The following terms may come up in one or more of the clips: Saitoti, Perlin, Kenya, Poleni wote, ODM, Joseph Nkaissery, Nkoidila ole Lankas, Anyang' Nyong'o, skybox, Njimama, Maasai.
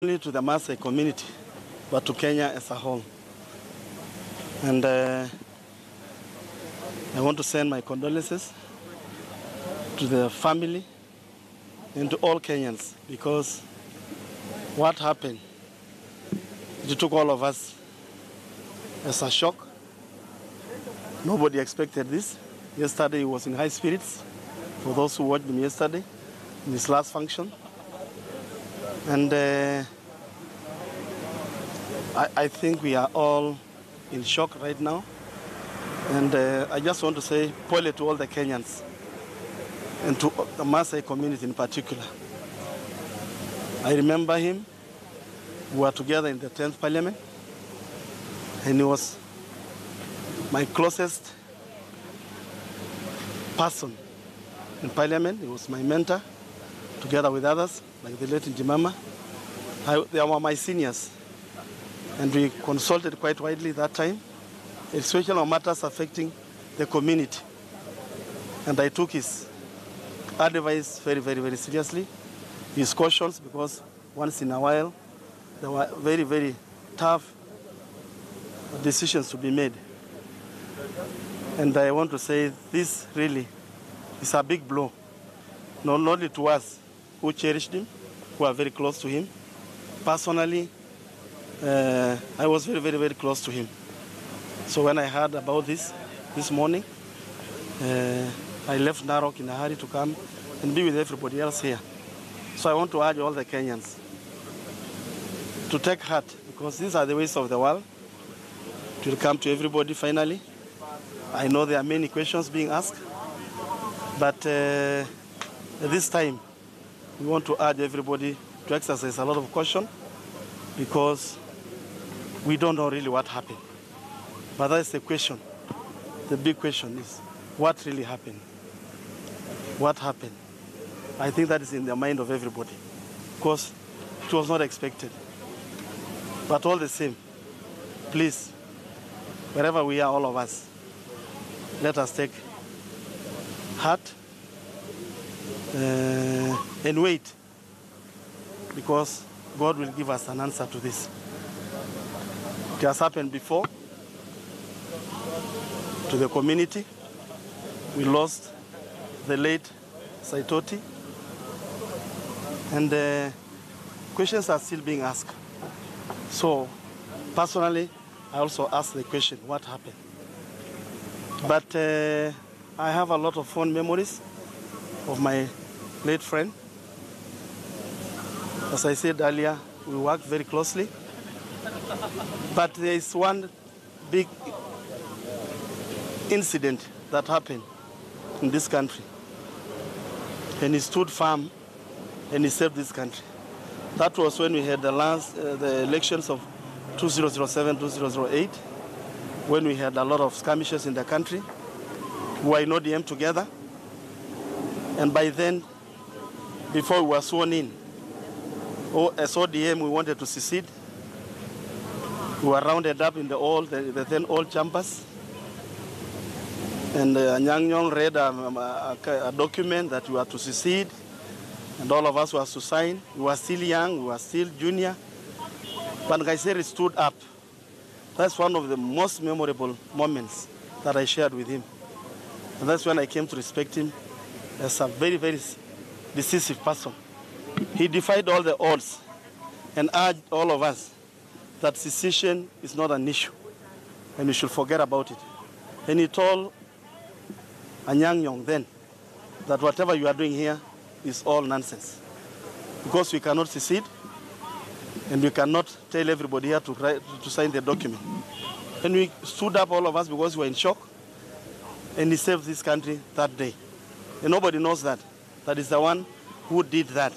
Only to the Maasai community, but to Kenya as a whole. And I want to send my condolences to the family and to all Kenyans, because what happened, it took all of us as a shock. Nobody expected this. Yesterday he was in high spirits, for those who watched him yesterday, in his last function. And I think we are all in shock right now. And I just want to say pole to all the Kenyans and to the Maasai community in particular. I remember him. We were together in the 10th Parliament. And he was my closest person in Parliament. He was my mentor, together with others, like the late Njimama. They were my seniors, and we consulted quite widely that time, especially on matters affecting the community. And I took his advice very, very, very seriously, his cautions, because once in a while, there were very, very tough decisions to be made. And I want to say this really is a big blow, not only to us, who cherished him, who are very close to him. Personally, I was very, very, very close to him. So when I heard about this morning, I left Narok in a hurry to come and be with everybody else here. So I want to urge all the Kenyans to take heart, because these are the ways of the world. It will come to everybody finally. I know there are many questions being asked, but this time, we want to urge everybody to exercise a lot of caution, because we don't know really what happened. But that's the question. The big question is, what really happened? What happened? I think that is in the mind of everybody, because it was not expected. But all the same, please, wherever we are, all of us, let us take heart and wait, because God will give us an answer to this. It has happened before to the community. We lost the late Saitoti, and questions are still being asked. So personally, I also asked the question, what happened? But I have a lot of fond memories of my late friend. As I said earlier, we worked very closely. But there is one big incident that happened in this country. And he stood firm and he saved this country. That was when we had the elections of 2007, 2008, when we had a lot of skirmishes in the country. We were in ODM together. And by then, before we were sworn in, as ODM, we wanted to secede. We were rounded up in the then old chambers. And Anyang' Nyong'o read a document that we were to secede, and all of us were to sign. We were still young, we were still junior. But Nkaissery stood up. That's one of the most memorable moments that I shared with him. And that's when I came to respect him as a very, very decisive person. He defied all the odds and urged all of us that secession is not an issue and we should forget about it. And he told Anyang' Nyong'o then that whatever you are doing here is all nonsense, because we cannot secede and we cannot tell everybody here to sign the document. And we stood up, all of us, because we were in shock, and he saved this country that day. And nobody knows that. That is the one who did that.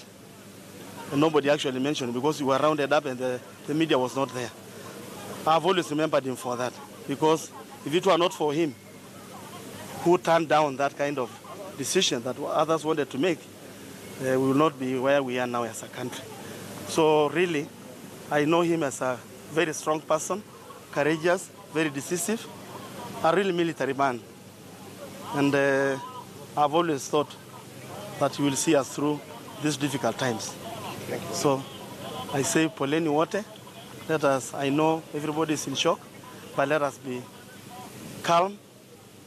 And nobody actually mentioned, because we were rounded up and the media was not there. I've always remembered him for that, because if it were not for him, who turned down that kind of decision that others wanted to make, we will not be where we are now as a country. So really, I know him as a very strong person, courageous, very decisive, a real military man. And I've always thought that you will see us through these difficult times. So I say Poleni wote. Let us, I know everybody is in shock, but let us be calm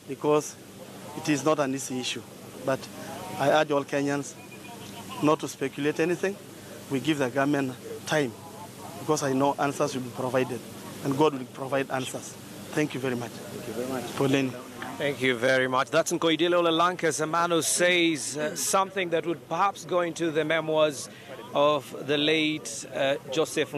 because it is not an easy issue. But I urge all Kenyans not to speculate anything. We give the government time because I know answers will be provided and God will provide answers. Thank you very much. Thank you very much. Poleni. Thank you very much. That's Nkoidila ole Lankas, a man who says something that would perhaps go into the memoirs of the late Joseph Nkaissery.